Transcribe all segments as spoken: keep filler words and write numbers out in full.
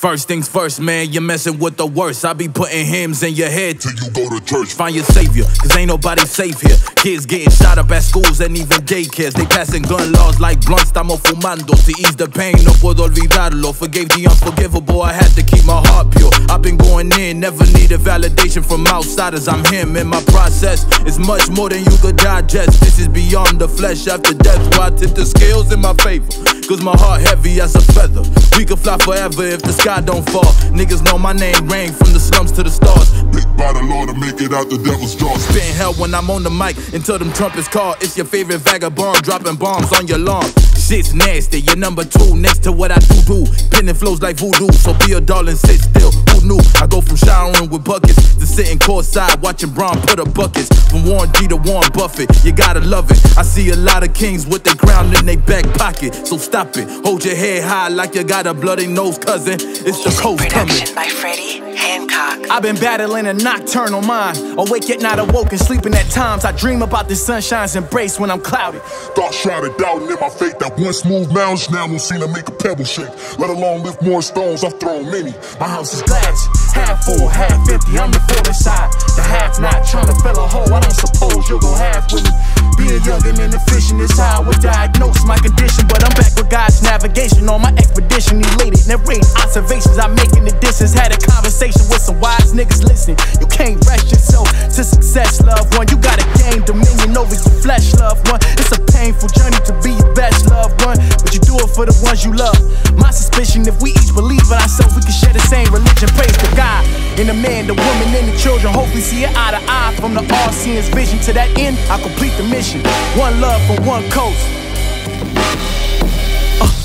First things first, man, you're messing with the worst. I be putting hymns in your head till you go to church. Find your savior, cause ain't nobody safe here. Kids getting shot up at schools and even daycares. They passing gun laws like blunts, estamos fumando. To ease the pain, no puedo olvidarlo. Forgave the unforgivable, I had to keep my heart pure. I've been going in, never needed validation from outsiders. I'm him in my process. It's much more than you could digest. This is beyond the flesh after death. Why I tip the scales in my favor? Cause my heart heavy as a feather. We could fly forever if the sky I don't fall. Niggas know my name rang from the slums to the stars. Picked by the law to make it out the devil's jaws. Spitting hell when I'm on the mic until them trumpets call. It's your favorite vagabond dropping bombs on your lawn. Shit's nasty, you're number two next to what I do do. Pinning flows like voodoo, so be a doll and sit still. Who knew? I go from showering with buckets to sitting courtside watching Bron put up buckets. From Warren G to Warren Buffett, you gotta love it. I see a lot of kings with their crown in their back pocket, so stop it. Hold your head high like you got a bloody nose cousin. It's the Coast Contra by Freddie Hancock. I've been battling a nocturnal mind, awake yet not awoke and sleeping at times. I dream about the sunshine's embrace when I'm clouded. Thoughts shrouded, doubting in my faith that one smooth mountain now don't seem to make a pebble shake. Let alone lift more stones, I've thrown many. My house is glass, half full, half empty. I'm the full inside, the half not trying to fill a hole. I don't suppose you'll go half with me. Being younger than the fishing is how I would diagnose my condition, but I'm back with God's navigation on my expedition. Elated, narrated observation. I'm making the distance, had a conversation with some wise niggas. Listen, you can't rest yourself to success, loved one. You gotta gain dominion over your flesh, loved one. It's a painful journey to be your best, loved one, but you do it for the ones you love. My suspicion, if we each believe in ourselves, we can share the same religion. Praise to God in the man, the woman, and the children. Hopefully see it eye to eye. From the all-seeing's vision to that end, I complete the mission. One love for one coast.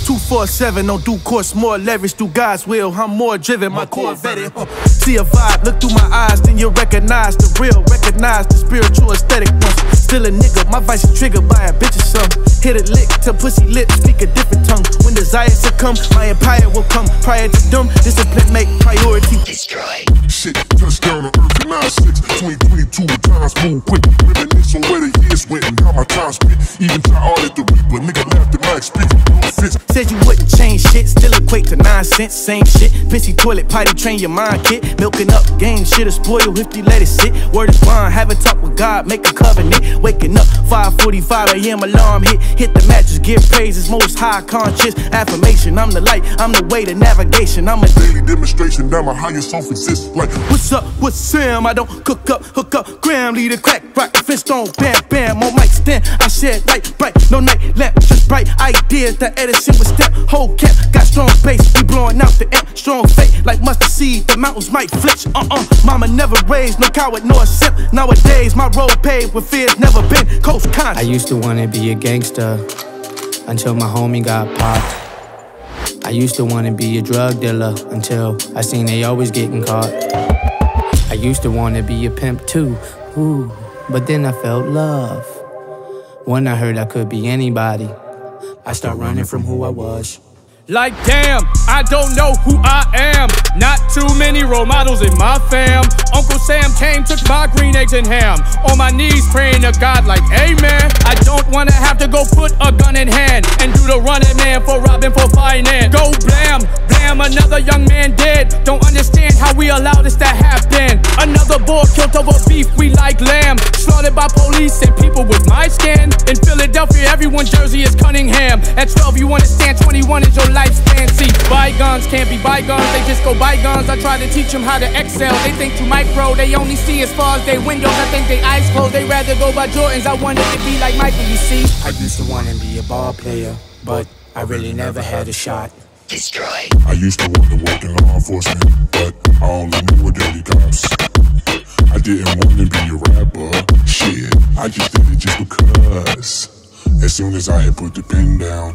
Two four seven, don't do course, more leverage through God's will. I'm more driven, my, my core vetted. Uh, see a vibe, look through my eyes, then you'll recognize the real, recognize the spiritual aesthetic. Uh, still a nigga, my vice is triggered by a bitch or something. Hit a lick till pussy lit, speak a different tongue. When desire succumbs, my empire will come. Prior to them, discipline make priority. Destroy. Shit, touch down on earth in nine six. twenty twenty-two, times move quick. Reminisce on where the years went and how my time spent. Even try all at the reaper, nigga laughed at my experience. Said you wouldn't change shit, still equate to nonsense. Same shit, pissy toilet, potty train your mind, kid. Milking up game, shit'll spoil if you let it sit. Word is bond, have a talk with God, make a covenant. Waking up, five forty-five A M alarm hit. Hit the mattress, give praises, most high conscious affirmation. I'm the light, I'm the way to navigation. I'm a daily demonstration that my higher self exists. Like, what's up, what's Sam? I don't cook up, hook up, gram, lead a crack, rock, fist on, bam, bam. On mic stand, I shed light, bright, no night lamp, just bright ideas that Edison was step, whole cap, got strong bass, we blowing out the amp, strong fate, like mustard seed, the mountains might flinch, uh-uh, mama never raised, no coward, nor a simp, nowadays, my road paved with fears never been, Coast Contra. I used to wanna be a gangster, until my homie got popped. I used to wanna be a drug dealer, until I seen they always getting caught. I used to wanna be a pimp too, ooh, but then I felt love, when I heard I could be anybody. I start running from who I was. Like damn, I don't know who I am. Not too many role models in my fam. Uncle Sam came, took my green eggs and ham. On my knees praying to God like amen. I don't wanna have to go put a gun in hand and do the running man for robbing for finance. Go blam, blam, another young man dead. Don't understand how we allow this to happen. Another boy killed over beef, we like lamb. Slaughtered by police and people with my skin. In Philadelphia, everyone's jersey is Cunningham. At twelve you understand, twenty-one is your lifespan. See, bygones can't be bygones, they just go bygones. I try to teach them how to excel. They think too micro, they only see as far as their windows. I think they eyes closed, they rather go by Jordans. I wanted to be like Michael, you see. I used to want to be a ball player, but I really never had a shot. Destroy. I used to want to work in law enforcement, but I only knew were dirty cops. I didn't want to be a rapper, shit, I just did it just because. As soon as I had put the pen down,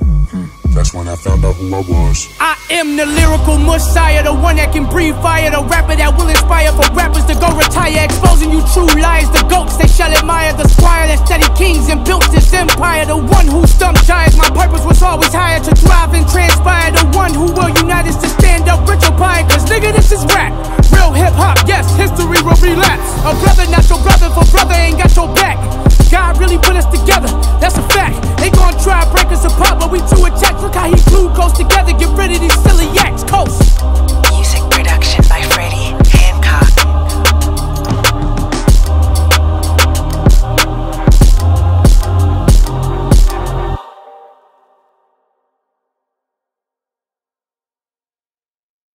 that's when I found out who I was. I am the lyrical messiah, the one that can breathe fire, the rapper that will inspire for rappers to go retire, exposing you true liars, the goats they shall admire, the squire that studied kings and built this empire, the one who stumped giants. My purpose was always higher, to thrive and transpire, the one who will unite us to stand up rich or pie. Cause nigga, this is rap, real hip hop, yes, history will relapse. A brother not your brother, for brother ain't got your back. God really put us together.